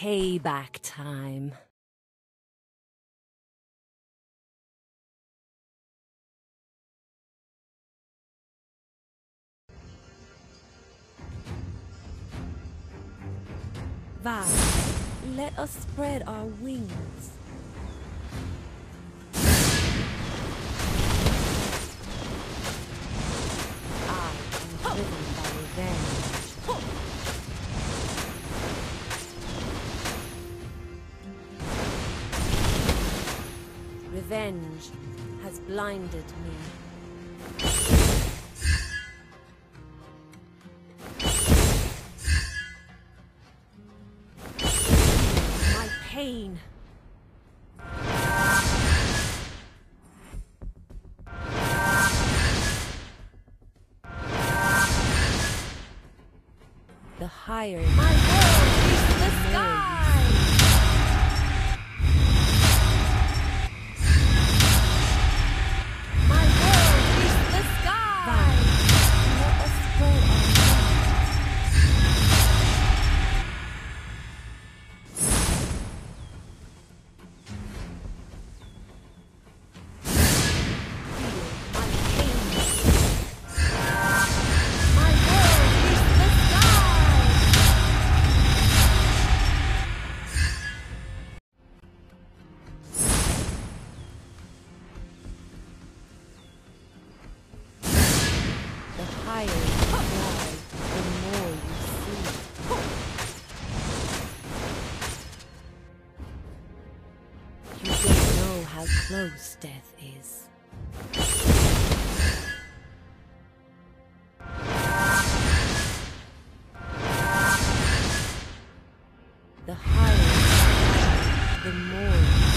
Payback time. Vow, let us spread our wings. I am driven by revenge. Revenge has blinded me. Pain. The higher my world reaches the sky. My world reaches the sky. Let us spread our wings. How close death is. The higher, the more.